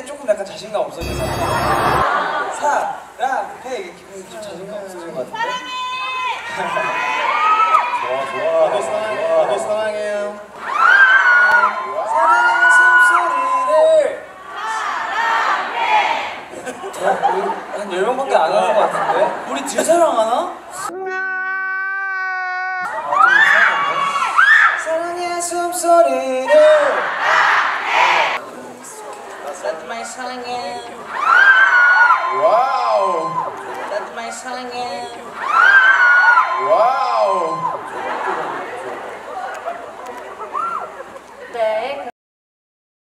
때 조금 약간 자신감 없어진 것 같아요. 사랑해! 이게 기분이 좀 자신감 없어진 것 같아요. 사랑해! 좋아, 좋아. 나도 사랑해요. 사랑하는 숨소리를 사랑해! 한 10명밖에 안 하는 것 같은데? 우리 들 사랑 안 하나? 사랑해 숨소리를 나도 많이 사랑해. 와우. 나도 많이 사랑해. 와우.